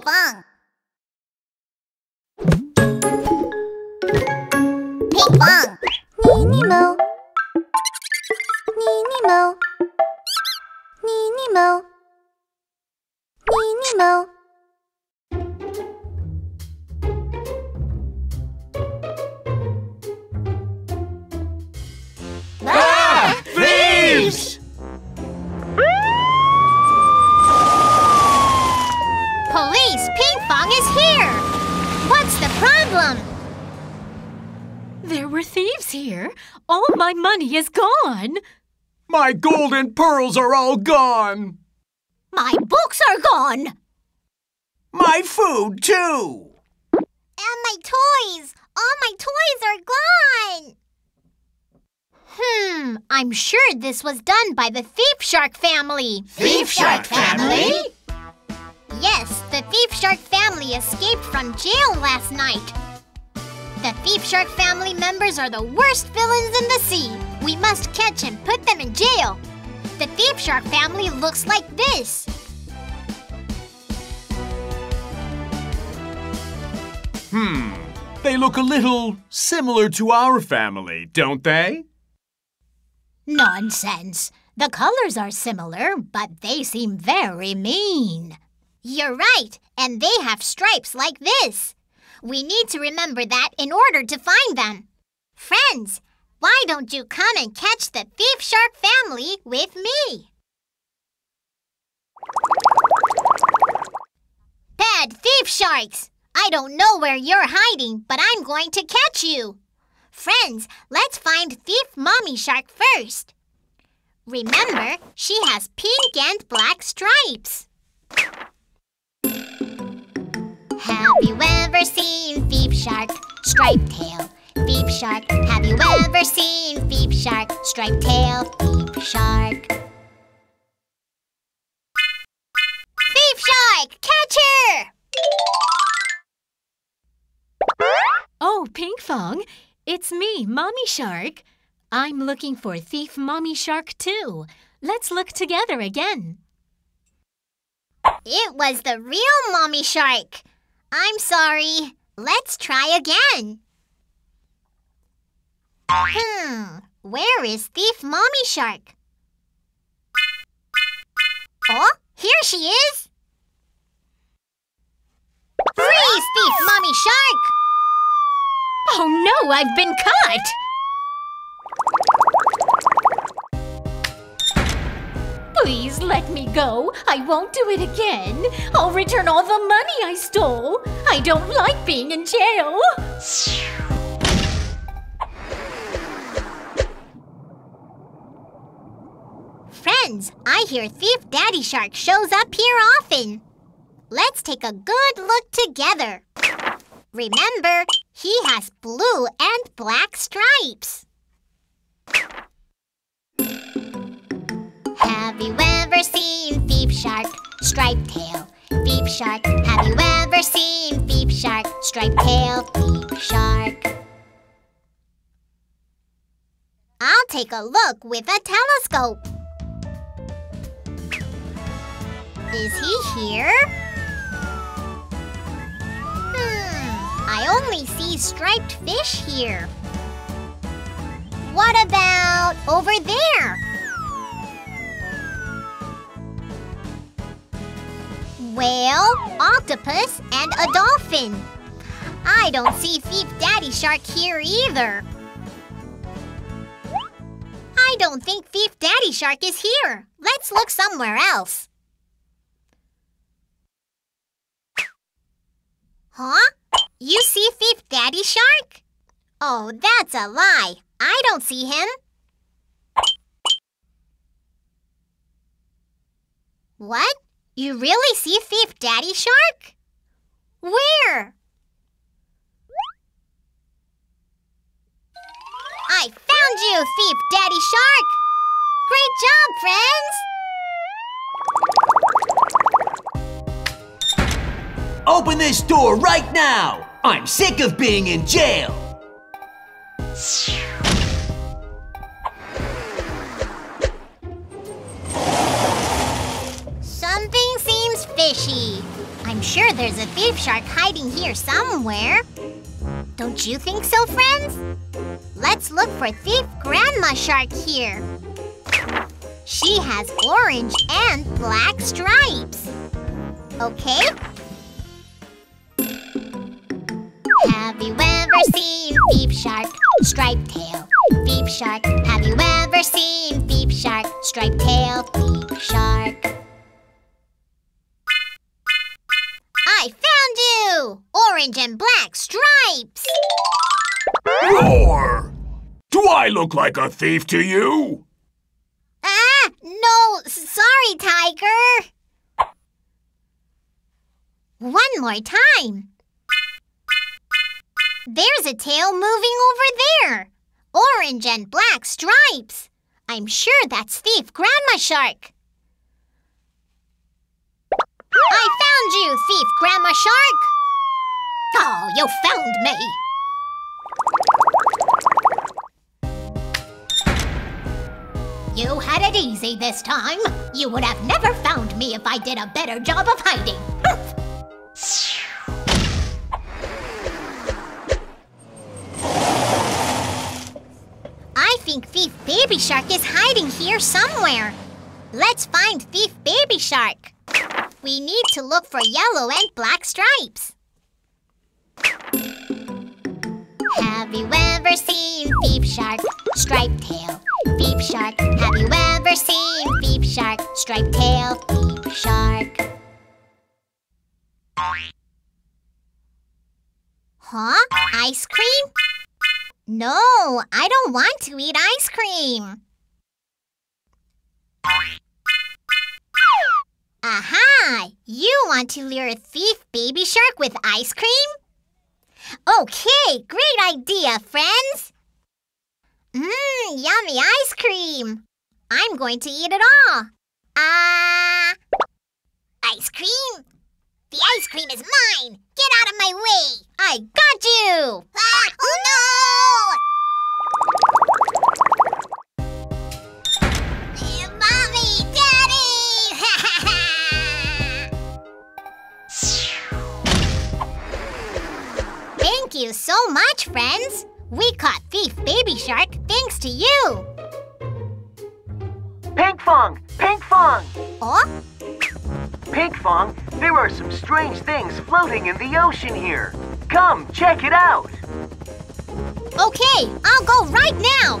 Pinkfong. Pinkfong. Ninimo. Ninimo. Ninimo. Ninimo. Ah! Thieves! Police, Pinkfong is here! What's the problem? There were thieves here. All my money is gone. My gold and pearls are all gone. My books are gone. My food, too. And my toys. All my toys are gone. I'm sure this was done by the Thief Shark family. Thief Shark family? Yes, the Thief Shark family escaped from jail last night. The Thief Shark family members are the worst villains in the sea. We must catch and put them in jail. The Thief Shark family looks like this. They look a little similar to our family, don't they? Nonsense. The colors are similar, but they seem very mean. You're right, and they have stripes like this. We need to remember that in order to find them. Friends, why don't you come and catch the Thief Shark family with me? Bad thief sharks! I don't know where you're hiding, but I'm going to catch you. Friends, let's find Thief Mommy Shark first. Remember, she has pink and black stripes. Have you ever seen Thief Shark, striped tail? Thief Shark, have you ever seen Thief Shark, striped tail? Thief Shark. Thief Shark, catch her! Oh, Pinkfong, it's me, Mommy Shark. I'm looking for Thief Mommy Shark too. Let's look together again. It was the real Mommy Shark. I'm sorry. Let's try again. Where is Thief Mommy Shark? Oh, here she is. Freeze, Thief Mommy Shark! Oh no, I've been caught! Please let me go. I won't do it again. I'll return all the money I stole. I don't like being in jail. Friends, I hear Thief Daddy Shark shows up here often. Let's take a good look together. Remember, he has blue and black stripes. Have you ever seen Thief Shark, striped tail? Thief Shark, have you ever seen Thief Shark, striped tail? Thief Shark. I'll take a look with a telescope. Is he here? I only see striped fish here. What about over there? Whale, octopus, and a dolphin. I don't see Thief Daddy Shark here either. I don't think Thief Daddy Shark is here. Let's look somewhere else. Huh? You see Thief Daddy Shark? Oh, that's a lie. I don't see him. What? You really see Thief Daddy Shark? Where? I found you, Thief Daddy Shark! Great job, friends! Open this door right now! I'm sick of being in jail! Something seems fishy. I'm sure there's a thief shark hiding here somewhere. Don't you think so, friends? Let's look for Thief Grandma Shark here. She has orange and black stripes. Okay? Have you ever seen Thief Shark, striped tail? Thief Shark, have you ever seen Thief Shark, striped tail? Thief Shark. I found you! Orange and black stripes! Roar! Do I look like a thief to you? Ah, no, sorry, Tiger. One more time. There's a tail moving over there. Orange and black stripes. I'm sure that's Thief Grandma Shark. I found you, Thief Grandma Shark. Oh, you found me. You had it easy this time. You would have never found me if I did a better job of hiding. I think Thief Baby Shark is hiding here somewhere. Let's find Thief Baby Shark. We need to look for yellow and black stripes. Have you ever seen Thief Shark, striped tail? Thief Shark, have you ever seen Thief Shark, striped tail? Thief Shark. Huh? Ice cream? No, I don't want to eat ice cream. Aha! You want to lure Thief Baby Shark with ice cream? Okay, great idea, friends! Mmm, yummy ice cream! I'm going to eat it all! Ice cream? The ice cream is mine! Get out of my way! I got you! Ah, oh no! Hey, Mommy! Daddy! Thank you so much, friends! We caught Thief Baby Shark thanks to you! Pinkfong! Pinkfong! Oh? Pinkfong, there are some strange things floating in the ocean here. Come, check it out! Okay, I'll go right now!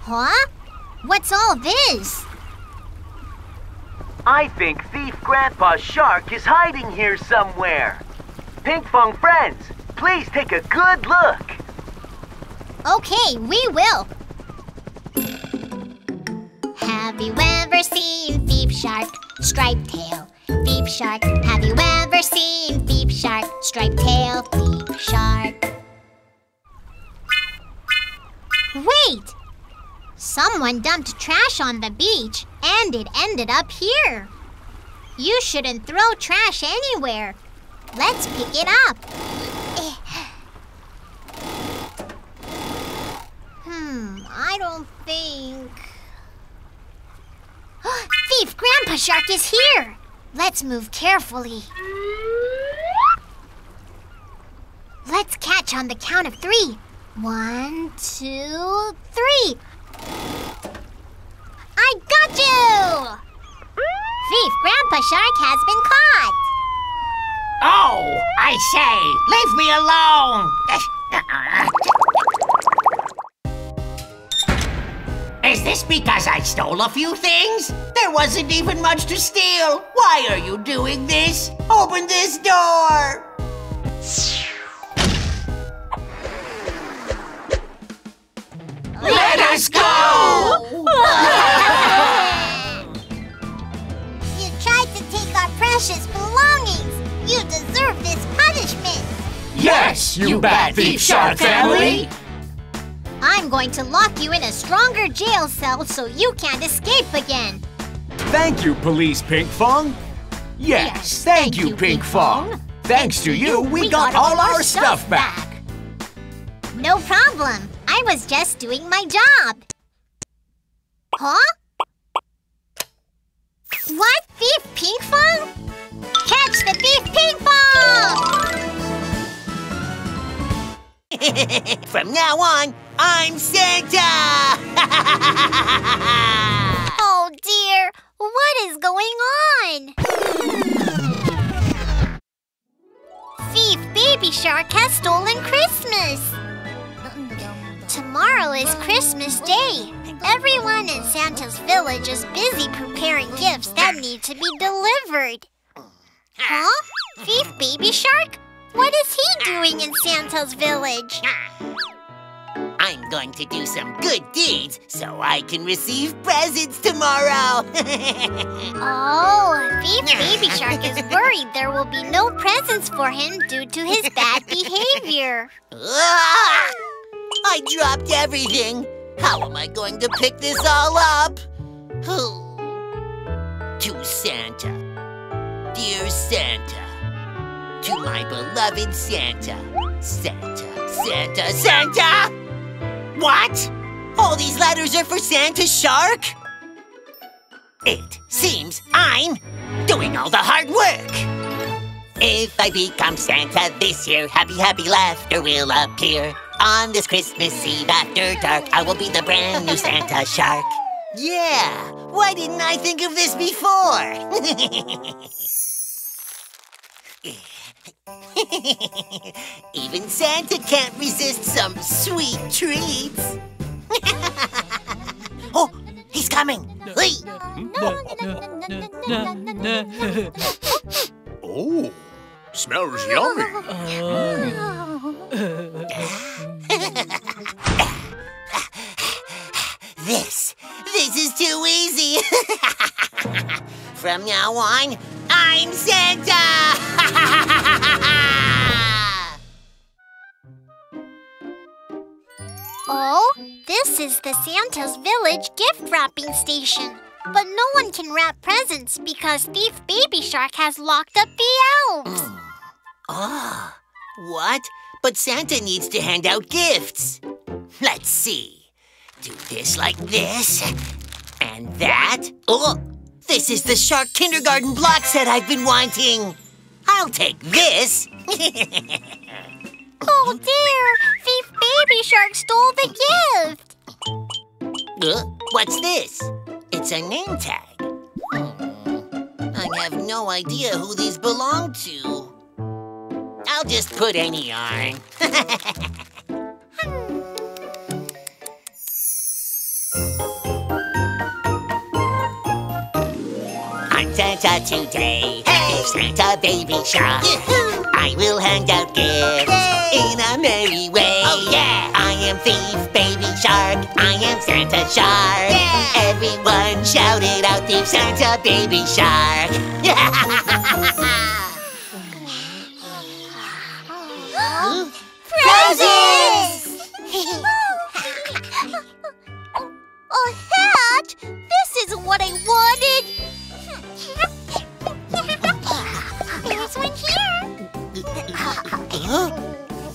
Huh? What's all this? I think Thief Grandpa Shark is hiding here somewhere. Pinkfong friends, please take a good look. Okay, we will. Have you ever seen Thief Shark, striped tail? Thief Shark, have you ever seen Thief Shark, striped tail? Thief Shark. Wait! Someone dumped trash on the beach, and it ended up here. You shouldn't throw trash anywhere. Let's pick it up. I don't think... Thief Grandpa Shark is here! Let's move carefully. Let's catch on the count of 3. 1, 2, 3. I got you! Thief Grandpa Shark has been caught! Oh, I say, leave me alone! Is this because I stole a few things? There wasn't even much to steal! Why are you doing this? Open this door! Let us go! You tried to take our precious belongings! You deserve this punishment! Yes, you bad Thief Shark family! I'm going to lock you in a stronger jail cell so you can't escape again! Thank you, Police Pinkfong! Yes, thank you, Pinkfong! Thanks to you, we got all our stuff back! No problem! I was just doing my job. Huh? Pinkfong? Catch the thief Pinkfong! From now on, I'm Santa! Oh dear, what is going on? Thief Baby Shark has stolen Christmas! Tomorrow is Christmas Day. Everyone in Santa's village is busy preparing gifts that need to be delivered. Huh? Thief Baby Shark? What is he doing in Santa's village? I'm going to do some good deeds so I can receive presents tomorrow. Oh, Thief Baby Shark is worried there will be no presents for him due to his bad behavior. I dropped everything! How am I going to pick this all up? To Santa, dear Santa, to my beloved Santa, Santa, Santa, Santa! What? All these letters are for Santa Shark? It seems I'm doing all the hard work! If I become Santa this year, happy, happy laughter will appear. On this Christmas Eve after dark, I will be the brand new Santa Shark. Yeah, why didn't I think of this before? Even Santa can't resist some sweet treats. Oh, he's coming. Lee! Oh, smells yummy. This is too easy. From now on, I'm Santa. Oh, this is the Santa's Village gift wrapping station. But no one can wrap presents because Thief Baby Shark has locked up the elves. Ah, what? But Santa needs to hand out gifts. Let's see. Do this like this, and that. Oh, this is the shark kindergarten block set I've been wanting. I'll take this. Oh dear, Thief Baby Shark stole the gift. What's this? It's a name tag. I have no idea who these belong to. I'll just put any on. I'm Santa today. Hey, Santa Baby Shark. I will hand out gifts in a merry way. Oh yeah! I am Thief Baby Shark. I am Santa Shark. Yeah. Everyone shouted out, Thief Santa Baby Shark. Presents! A hat? This is what I wanted. There's one here.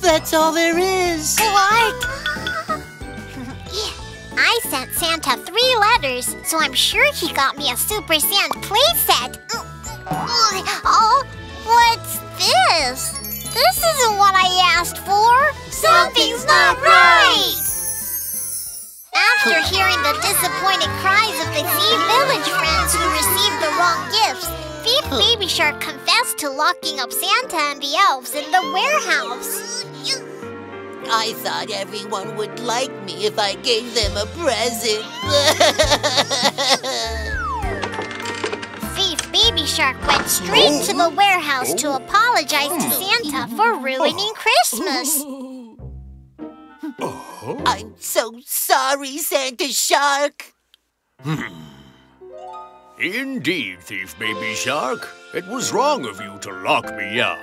That's all there is. What? I sent Santa 3 letters, so I'm sure he got me a Super Sand playset. Oh, what's this? This isn't what I asked for. Something's not right! After hearing the disappointed cries of the Sea Village friends who received the wrong gifts, Thief Baby Shark confessed to locking up Santa and the elves in the warehouse. I thought everyone would like me if I gave them a present. Thief Baby Shark went straight to the warehouse to apologize to Santa for ruining Christmas. I'm so sorry, Santa Shark. Indeed, Thief Baby Shark. It was wrong of you to lock me up.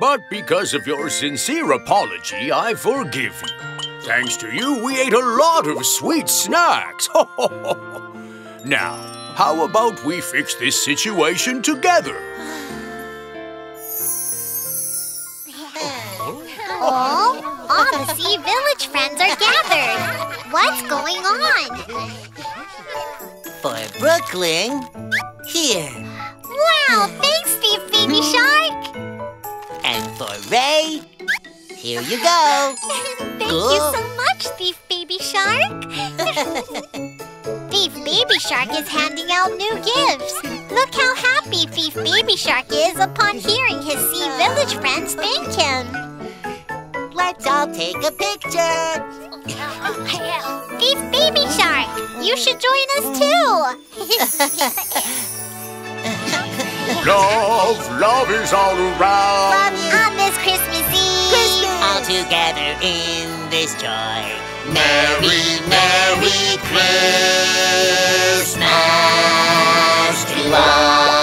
But because of your sincere apology, I forgive you. Thanks to you, we ate a lot of sweet snacks. Now, how about we fix this situation together? Oh, all the Sea Village friends are gathered. What's going on? For Brooklyn, here. Wow, thanks, Thief Baby Shark! And for Ray, here you go! Thank you so much, Thief Baby Shark! Thief Baby Shark is handing out new gifts! Look how happy Thief Baby Shark is upon hearing his sea village friends thank him! Let's all take a picture! Thief Baby Shark, you should join us too! Love is all around. On this Christmas Eve, all together in this joy. Merry, Merry Christmas to all!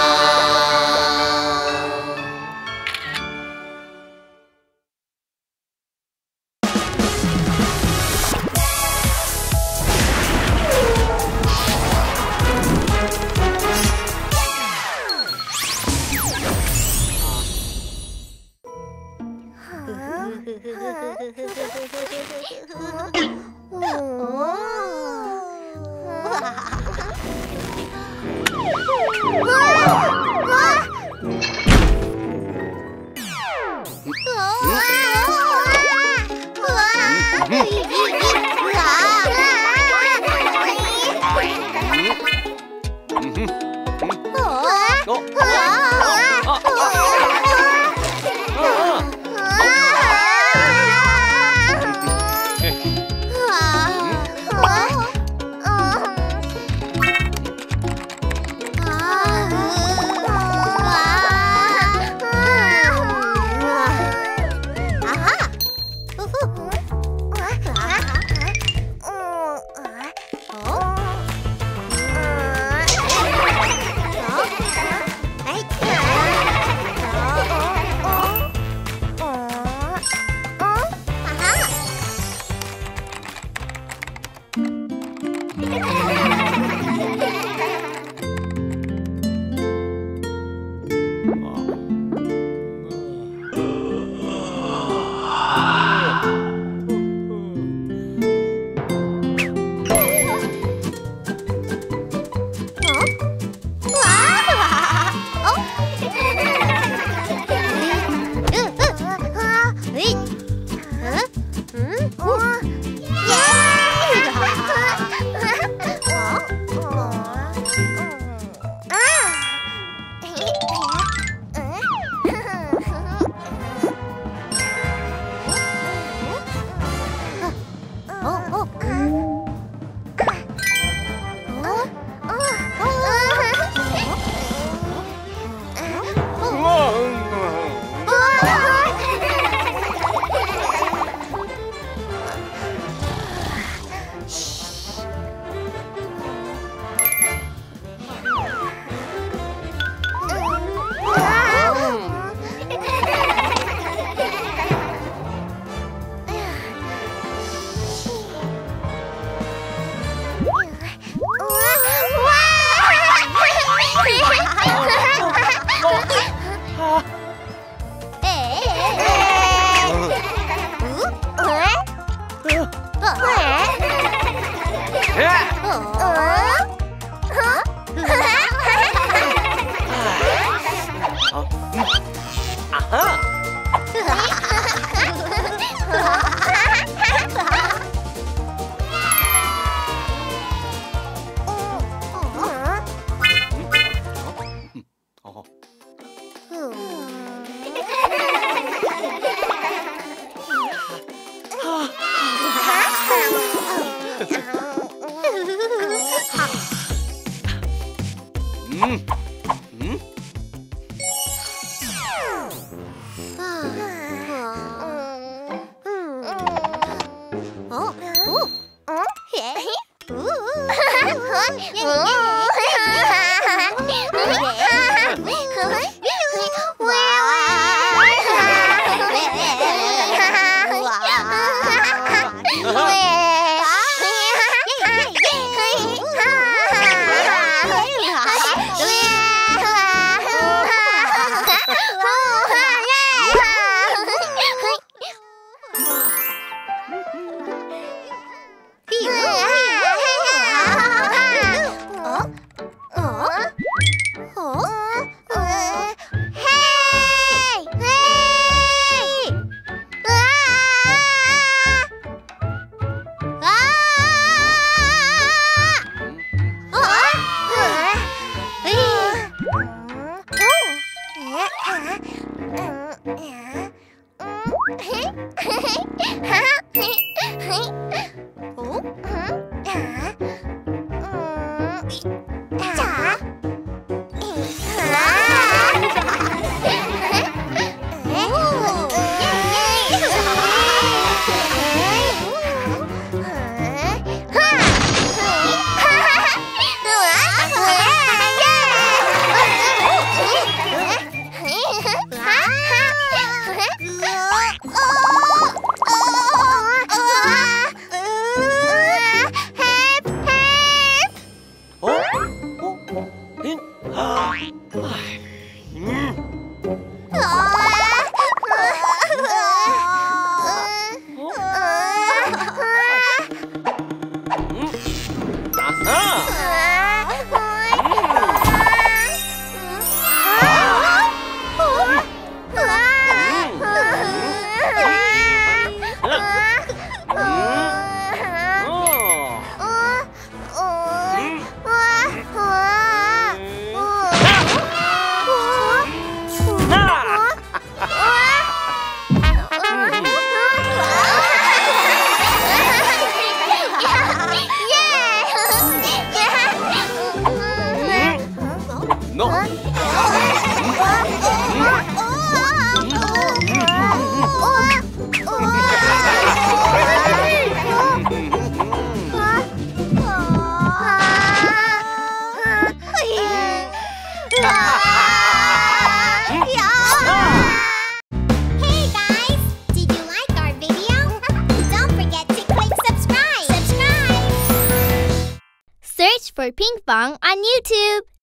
For Pinkfong on YouTube.